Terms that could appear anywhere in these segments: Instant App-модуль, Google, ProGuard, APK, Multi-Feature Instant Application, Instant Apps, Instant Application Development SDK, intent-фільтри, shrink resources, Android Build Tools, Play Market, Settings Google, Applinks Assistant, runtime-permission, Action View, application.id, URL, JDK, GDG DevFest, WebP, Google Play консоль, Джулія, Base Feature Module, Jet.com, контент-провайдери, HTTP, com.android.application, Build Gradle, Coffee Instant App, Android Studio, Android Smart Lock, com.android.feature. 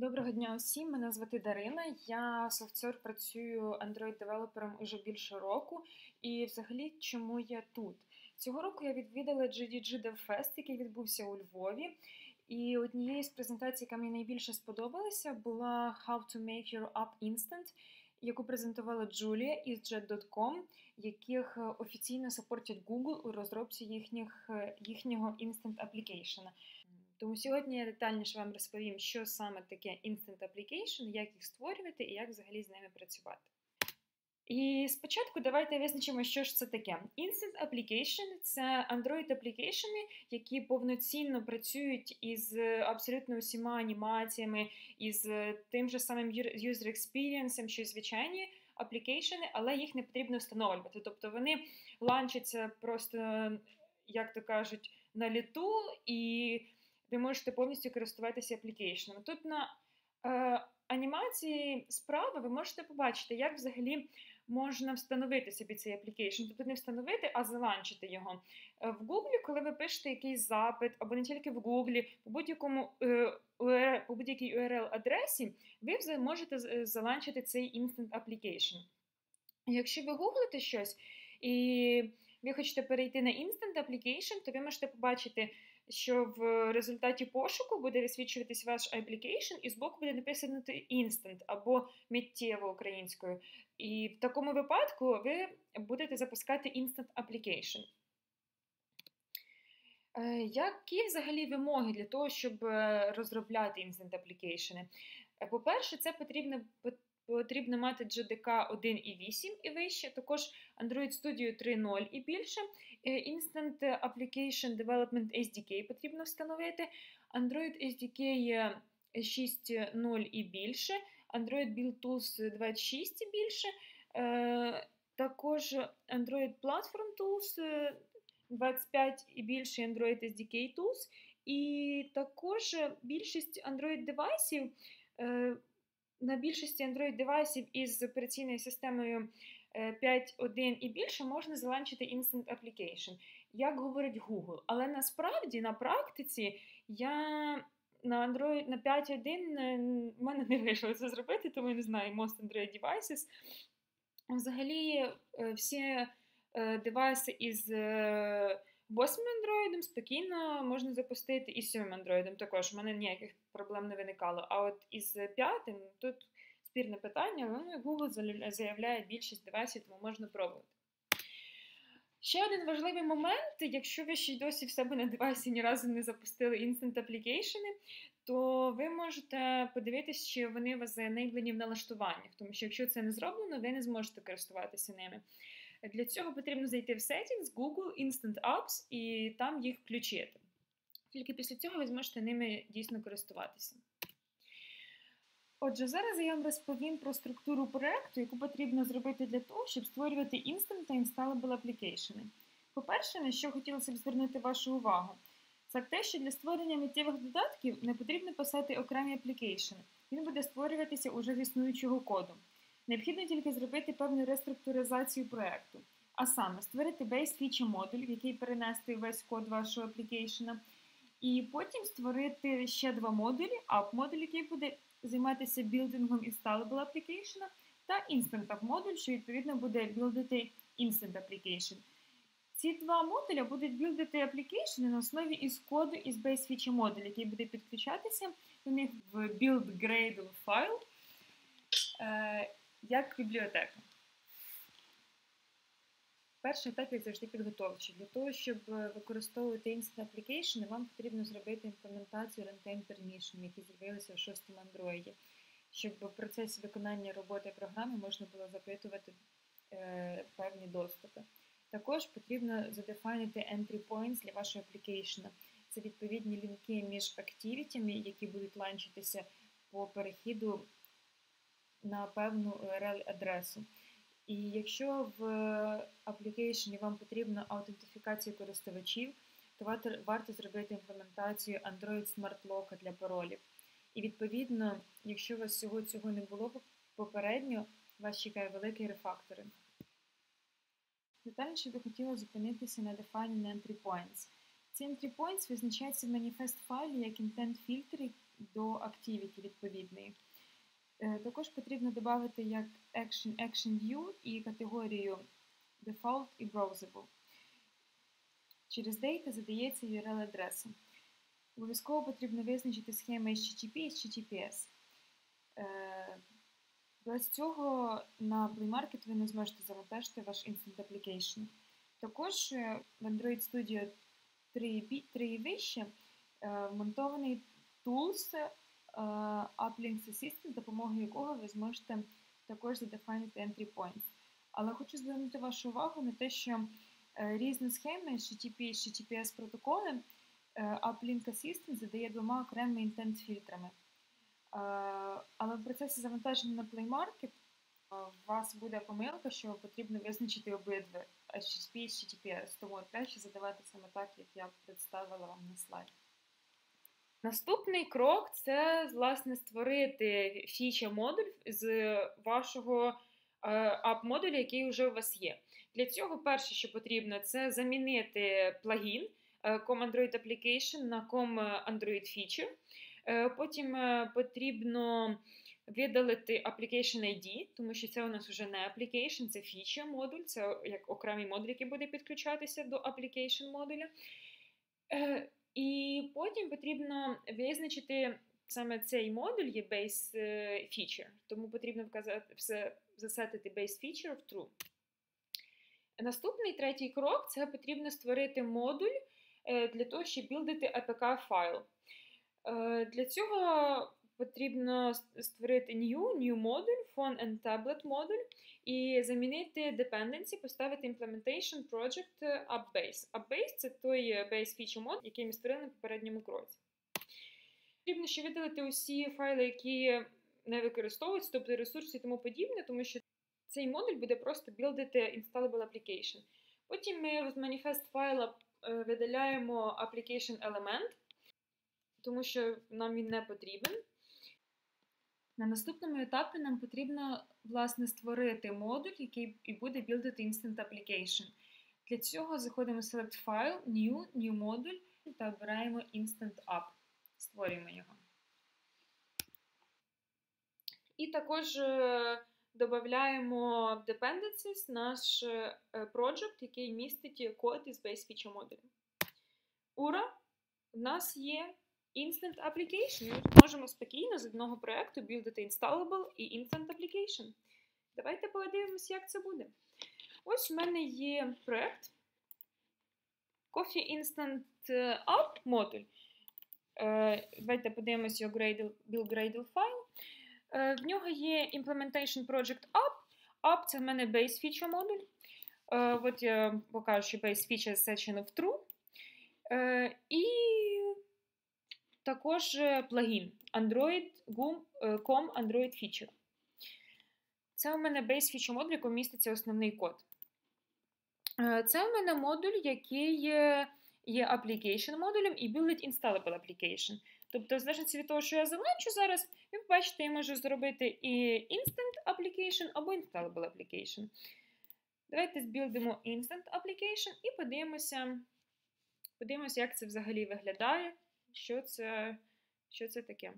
Доброго дня усім, мене звати Дарина, я софтсер, працюю Android-девелопером уже більше року. І взагалі, чому я тут? Цього року я відвідала GDG DevFest, який відбувся у Львові. І однією з презентацій, яка мені найбільше сподобалася, була «How to make your app instant», яку презентувала Джулія із Jet.com, яких офіційно сапортять Google у розробці їхнього Instant Application. Тому сьогодні я детальніше вам розповім, що саме таке Instant Application, як їх створювати і як взагалі з ними працювати. І спочатку давайте визначимо, що ж це таке. Instant Application – це Android-аплікейшени, які повноцінно працюють із абсолютно усіма анімаціями, із тим же самим user experience, що й звичайні аплікейшени, але їх не потрібно встановлювати. Тобто вони ланчаться просто, як то кажуть, на літу, і ви можете повністю користуватися аплікейшенами. Тут на анімації справи ви можете побачити, як взагалі можна встановити собі цей аплікейшн. Тобто не встановити, а заланчити його. В Google, коли ви пишете якийсь запит, або не тільки в Google, по будь-якій URL-адресі, ви можете заланчити цей Instant Application. Якщо ви гуглите щось, і ви хочете перейти на Instant Application, то ви можете побачити, що в результаті пошуку буде висвічуватись ваш application, і збоку буде написано «instant» або «миттєво» українською. І в такому випадку ви будете запускати Instant Application. Які взагалі вимоги для того, щоб розробляти Instant Application? По-перше, це потрібно мати JDK 1.8 і вище, також Android Studio 3.0 і більше, Instant Application Development SDK потрібно встановити, Android SDK 6.0 і більше, Android Build Tools 26 і більше, також Android Platform Tools 25 і більше, Android SDK Tools, і також більшість Android-девайсів на більшості Android-девайсів із операційною системою 5.1 і більше можна заланчити Instant Application, як говорить Google. Але насправді, на практиці, я на Android на 5.1 в мене не вийшло це зробити, тому я не знаю most Android devices. Взагалі, всі девайси із 8 Android спокійно можна запустити, і 7 Android також. У мене ніяких проблем не виникало. А от із 5-м тут спірне питання, але Google заявляє більшість девайсів, тому можна пробувати. Ще один важливий момент, якщо ви ще й досі в себе на девайсі ні разу не запустили Instant Application, то ви можете подивитися, чи вони у вас заенейблені в налаштуваннях, тому що якщо це не зроблено, ви не зможете користуватися ними. Для цього потрібно зайти в Settings Google, Instant Apps і там їх включити. Тільки після цього ви зможете ними дійсно користуватися. Отже, зараз я вам розповім про структуру проєкту, яку потрібно зробити для того, щоб створювати Instant та Installable Application. По-перше, на що хотілося б звернути вашу увагу, це те, що для створення миттєвих додатків не потрібно писати окремий Application. Він буде створюватися уже з існуючого коду. Необхідно тільки зробити певну реструктуризацію проєкту, а саме створити Base Feature Module, в який перенести весь код вашого аплікейшена, і потім створити ще два модулі, App-модуль, який буде займатися білдингом Installable Application, та Instant App-модуль, що відповідно буде білдити Instant Application. Ці два модуля будуть білдити аплікейшени на основі із коду із Base Feature Module, який буде підключатися до них в Build Gradle файл, як бібліотека. Перший етап, як завжди, підготовчий. Для того, щоб використовувати Instant Application, вам потрібно зробити імплементацію runtime-permission, які з'явилися в 6-му Android, щоб в процесі виконання роботи програми можна було запитувати певні доступи. Також потрібно задефайнити entry points для вашого application. Це відповідні лінки між активітями, які будуть ланчитися по перехіду на певну URL-адресу. І якщо в аплікейшені вам потрібна аутентифікація користувачів, то варто зробити імплементацію Android Smart Lock для паролів. І відповідно, якщо у вас всього цього не було попередньо, вас чекає великий рефакторинг. Детальніше би хотіла зупинитися на дефайні entry points. Ці entry points визначаються в manifest файлі як intent-фільтри до activity відповідної. Також потрібно додати як Action View і категорію Default і Browsable. Через data задається URL-адреса. Обов'язково потрібно визначити схеми HTTP і HTTPS. Без цього на Play Market ви не зможете завантажити ваш Instant Application. Також в Android Studio 3 і вище вмонтований Tools Applinks Assistant, допомогою якого ви зможете також задефайнити entry points. Але хочу звернути вашу увагу на те, що різні схеми HTTP і HTTPS протоколи Applinks Assistant задає двома окремими інтент-фільтрами. Але в процесі завантаження на Play Market у вас буде помилка, що потрібно визначити обидва HTTP і HTTPS, тому краще задавати саме так, як я представила вам на слайді. Наступний крок – це, власне, створити фіча-модуль з вашого ап-модуля, який вже у вас є. Для цього перше, що потрібно, це замінити плагін com.android.application на com.android.feature. Потім потрібно видалити application.id, тому що це у нас вже не application, це фіча-модуль, це як окремий модуль, який буде підключатися до application-модуля. І потім потрібно визначити саме цей модуль, є Base Feature, тому потрібно засетити Base Feature в True. Наступний, третій крок – це потрібно створити модуль для того, щоб білдити APK-файл. Для цього потрібно створити new модуль, phone and tablet модуль і замінити dependency, поставити implementation project appbase. Appbase – це той base feature модуль, який ми створили на попередньому кроці. Потрібно ще видалити усі файли, які не використовуються, тобто ресурси і тому подібне, тому що цей модуль буде просто білдити installable application. Потім ми з manifest файла видаляємо application element, тому що нам він не потрібен. На наступному етапі нам потрібно, власне, створити модуль, який і буде білдити Instant Application. Для цього заходимо в Select File, New Module та обираємо Instant App. Створюємо його. І також додаємо Dependencies, наш project, який містить код із Base Feature модулю. Ура! У нас є Instant Application. Ми можемо спокійно з одного проєкту білдити Installable і Instant Application. Давайте подивимось, як це буде. Ось в мене є проєкт Coffee Instant App модуль. Давайте подивимось його Build Gradle файл. В нього є Implementation Project App. App – це в мене Base Feature модуль. От я покажу, що Base Feature Section of True. І також плагін com.android.feature. Це у мене Base Feature модуль, в якому міститься основний код. Це у мене модуль, який є application модулем і build installable application. Тобто, залежно від того, що я заленчу зараз, ви побачите, я можу зробити і instant application або installable application. Давайте збілдимо instant application і подивимося, як це взагалі виглядає. Що це таке?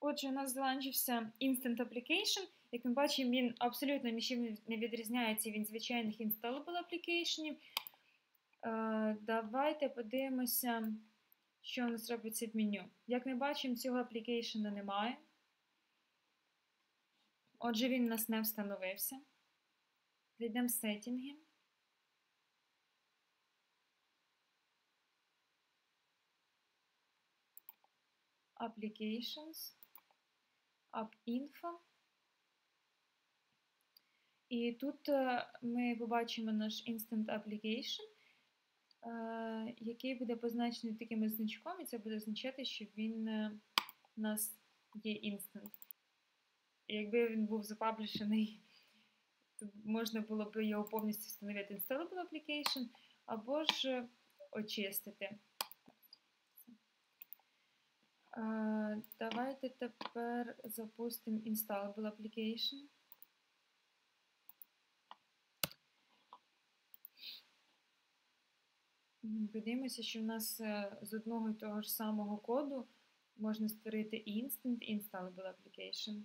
Отже, у нас заланчився Instant Application. Як ми бачимо, він абсолютно нічим не відрізняється від звичайних Installable Application. Давайте подивимося, що у нас робиться в меню. Як ми бачимо, цього аплікейшена немає. Отже, він у нас не встановився. Зайдемо в сеттінги. Applications. App-info. І тут ми побачимо наш Instant Application, який буде позначений таким значком, і це буде означати, що він у нас є instant. Якби він був запаблішений, то можна було б його повністю встановити installable application, або ж очистити. Давайте тепер запустимо Installable Application. Подивимося, що в нас з одного і того ж самого коду можна створити Instant Installable Application.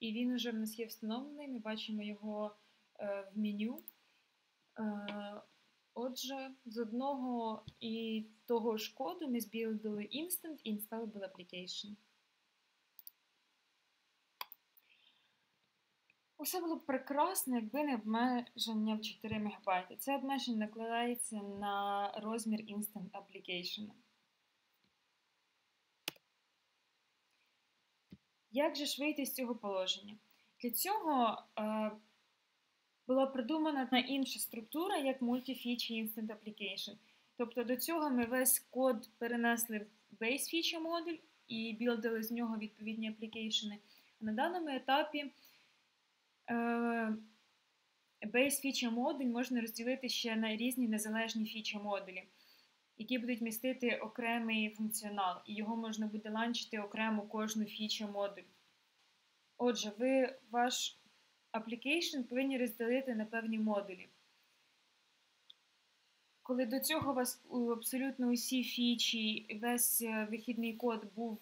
І він вже в нас є встановлений, ми бачимо його в меню. Отже, з одного і того ж коду ми збілдили Instant Installable Application. Усе було б прекрасно, якби не обмеження в 4 МБ. Це обмеження накладається на розмір Instant Application. Як же ж вийти з цього положення? Для цього була придумана інша структура, як Multi-Feature Instant Application. Тобто до цього ми весь код перенесли в Base Feature Module і білдили з нього відповідні аплікейшени. На даному етапі Base Feature Module можна розділити ще на різні незалежні фічі-модулі, які будуть містити окремий функціонал, і його можна буде ланчити окремо кожну фічі-модуль. Отже, ви ваш application повинні розділити на певні модулі. Коли до цього у вас абсолютно усі фічі, весь вихідний код був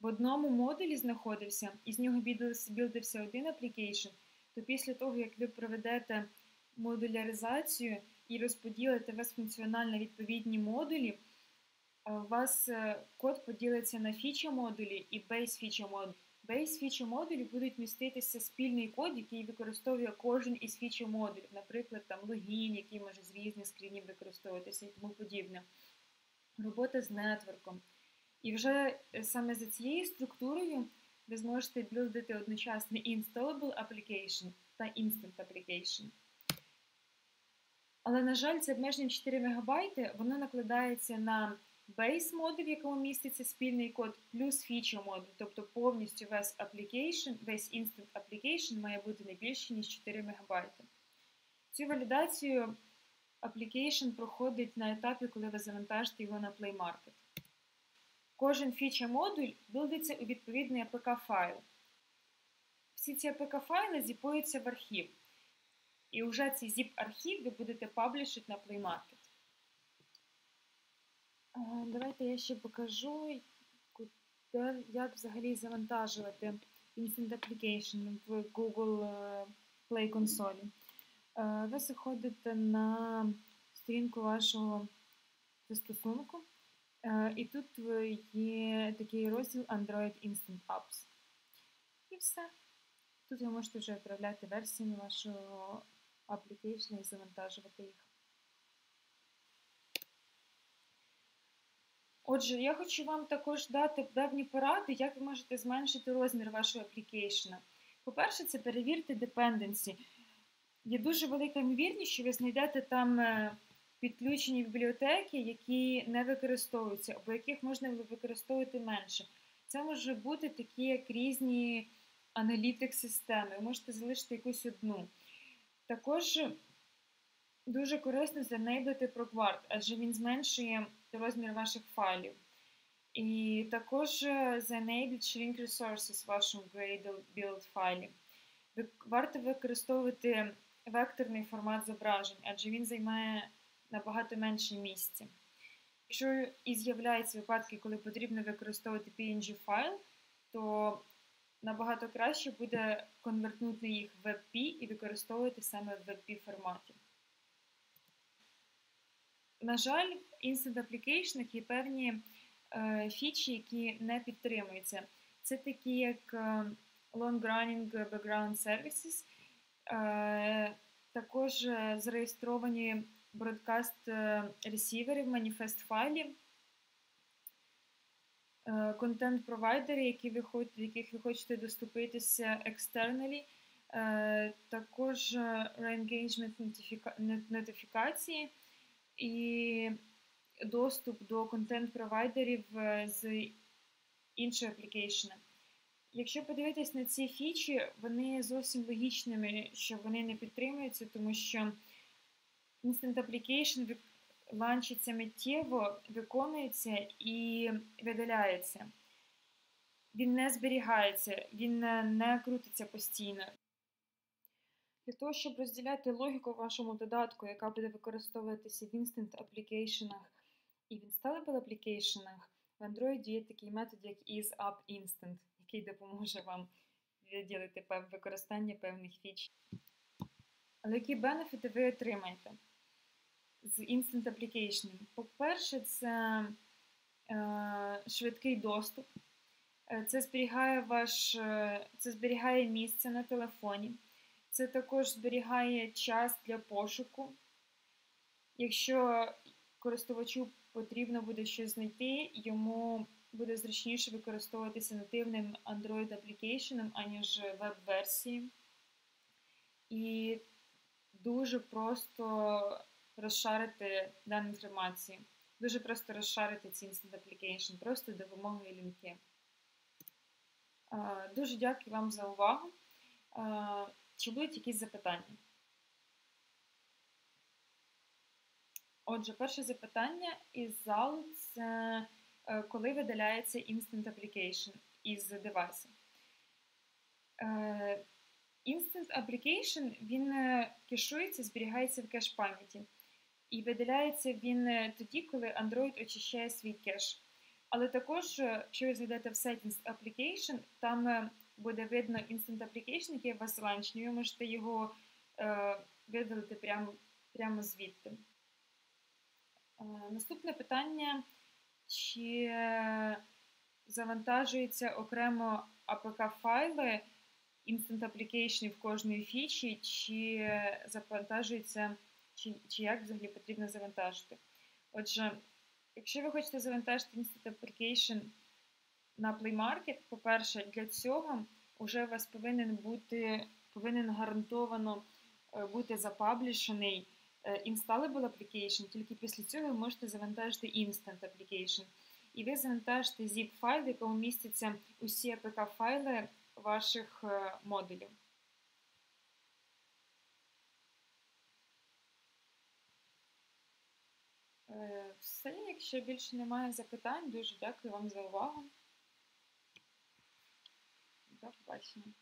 в одному модулі знаходився, і з нього білдився один application, то після того, як ви проведете модуляризацію і розподілите весь функціонал на відповідні модулі, у вас код поділиться на фічі-модулі і бейс-фічі-модулі. Бейс-фічі-модулі будуть міститися спільний код, який використовує кожен із фічі-модулів, наприклад, там логін, який може з різних скрінів використовуватися і тому подібне. Робота з нетворком. І вже саме за цією структурою ви зможете білдити одночасно Installable Application та Instant Application. Але, на жаль, це обмеження 4 МБ, воно накладається на Base модуль, в якому міститься спільний код, плюс Feature модуль, тобто повністю весь application, весь Instant Application має бути не більше, ніж 4 МБ. Цю валідацію application проходить на етапі, коли ви завантажите його на Play Market. Кожен фіча-модуль білдиться у відповідний АПК-файл. Всі ці АПК-файли зіпуються в архів. І вже цей зіп-архів ви будете паблішити на Play Market. Давайте я ще покажу, як взагалі завантажувати Instant Application в Google Play консолі. Ви заходите на сторінку вашого застосунку. І тут є такий розділ Android Instant Apps. І все. Тут ви можете вже відправляти версії вашого application і завантажувати їх. Отже, я хочу вам також дати певні поради, як ви можете зменшити розмір вашого application. По-перше, це перевірте dependency. Є дуже велика ймовірність, що ви знайдете там підключені бібліотеки, які не використовуються, або яких можна використовувати менше. Це може бути такі, як різні аналітик-системи. Ви можете залишити якусь одну. Також дуже корисно занейблити ProGuard, адже він зменшує розмір ваших файлів. І також занейбліть shrink resources в вашому Gradle Build файлі. Варто використовувати векторний формат зображень, адже він займає набагато менше місця. Якщо і з'являються випадки, коли потрібно використовувати PNG-файл, то набагато краще буде конвертнути їх в WebP і використовувати саме в WebP-форматі. На жаль, в Instant Application є певні фічі, які не підтримуються. Це такі, як long-running background services, також зареєстровані бродкаст-ресіверів, маніфест-файлі, контент-провайдери, яких ви хочете доступитися екстерналі, також re-engagement нотифікації і доступ до контент-провайдерів з іншого аплікейшена. Якщо подивитись на ці фічі, вони зовсім логічними, що вони не підтримуються, тому що Instant Application ланчиться миттєво, виконується і видаляється. Він не зберігається, він не крутиться постійно. Для того, щоб розділяти логіку в вашому додатку, яка буде використовуватися в Instant Application і в Installable Application, в Android є такий метод, як Is-Up Instant, який допоможе вам відділити використання певних фіч. Але які бенефіти ви отримаєте з Instant Application? По-перше, це швидкий доступ. Це зберігає місце на телефоні. Це також зберігає час для пошуку. Якщо користувачу потрібно буде щось знайти, йому буде зручніше використовуватися нативним Android Application, аніж веб-версії. І дуже просто розшарити дану інформацію. Дуже просто розшарити ці Instant Application, просто допомогою лінки. Дуже дякую вам за увагу. Чи будуть якісь запитання? Отже, перше запитання із залу – це коли видаляється Instant Application із девайсу. Instant Application, він кешується, зберігається в кеш-пам'яті. І видаляється він тоді, коли Android очищає свій кеш. Але також, якщо ви зайдете в Settings Application, там буде видно Instant Application, який у вас ланчний, ви можете його видалити прямо звідти. Наступне питання, чи завантажуються окремо APK-файли Instant Application в кожної фічі, чи завантажуються, чи як взагалі потрібно завантажити. Отже, якщо ви хочете завантажити Instant Application на Play Market, по-перше, для цього вже у вас повинен гарантовано бути запаблішений Installable Application, тільки після цього ви можете завантажити Instant Application. І ви завантажите zip-файл, в якому містяться усі APK-файли ваших модулів. Все, якщо більше немає запитань, дуже дякую вам за увагу. До побачення.